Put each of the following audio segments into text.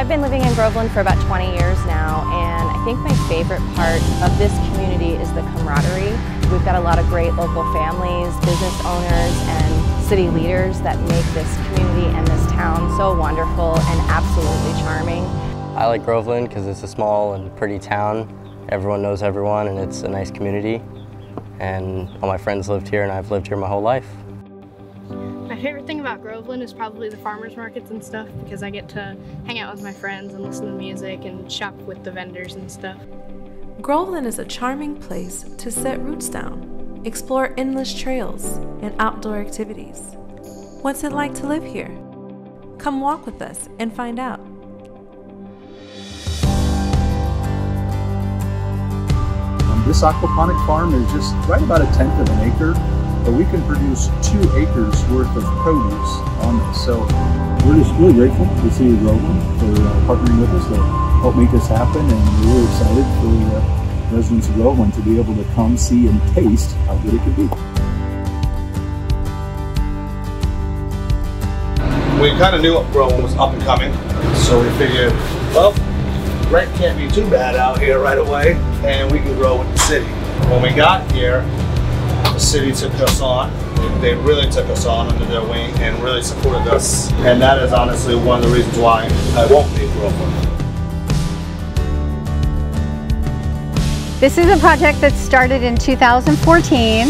I've been living in Groveland for about 20 years now, and I think my favorite part of this community is the camaraderie. We've got a lot of great local families, business owners, and city leaders that make this community and this town so wonderful and absolutely charming. I like Groveland because it's a small and pretty town. Everyone knows everyone, and it's a nice community. And all my friends lived here, and I've lived here my whole life. My favorite thing about Groveland is probably the farmers markets and stuff, because I get to hang out with my friends and listen to music and shop with the vendors and stuff. Groveland is a charming place to set roots down, explore endless trails and outdoor activities. What's it like to live here? Come walk with us and find out. This aquaponic farm is just right about 1/10 of an acre. But we can produce 2 acres worth of produce on this. So we're just really grateful to the City of Groveland for partnering with us to help make this happen. And we're really excited for residents of Groveland to be able to come see and taste how good it can be. We kind of knew Groveland was up and coming. So we figured, well, rent can't be too bad out here right away. And we can grow with the city. When we got here, the city took us on. They really took us on under their wing and really supported us. And that is honestly one of the reasons why I won't leave Groveland. This is a project that started in 2014,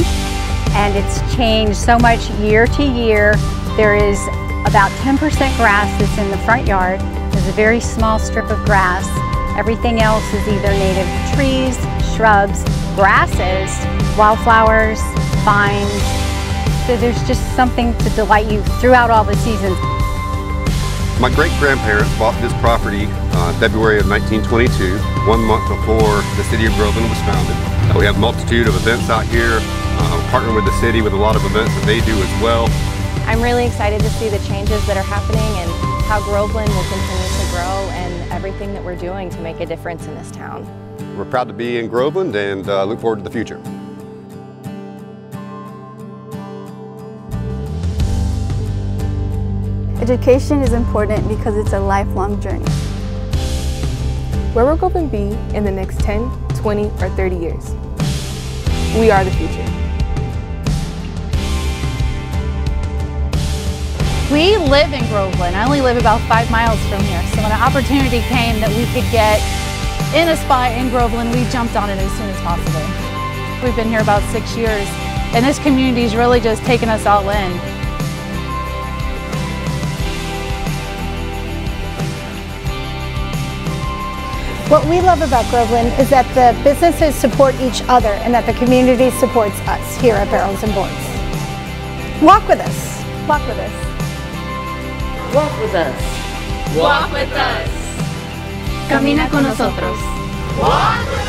and it's changed so much year to year. There is about 10% grass that's in the front yard. There's a very small strip of grass. Everything else is either native trees, shrubs, grasses, wildflowers, vines. So there's just something to delight you throughout all the seasons. My great-grandparents bought this property February of 1922, 1 month before the City of Groveland was founded. We have a multitude of events out here, partnering with the city with a lot of events that they do as well. I'm really excited to see the changes that are happening and how Groveland will continue to grow and everything that we're doing to make a difference in this town. We're proud to be in Groveland and look forward to the future. Education is important because it's a lifelong journey. Where will Groveland be in the next 10, 20, or 30 years? We are the future. We live in Groveland. I only live about 5 miles from here, so when an opportunity came that we could get in a spot in Groveland, we jumped on it as soon as possible. We've been here about 6 years, and this community's really just taken us all in. What we love about Groveland is that the businesses support each other and that the community supports us here at Barrels and Boards. Walk with us. Walk with us. Walk with us. Walk with us. Camina con nosotros. Walk with us.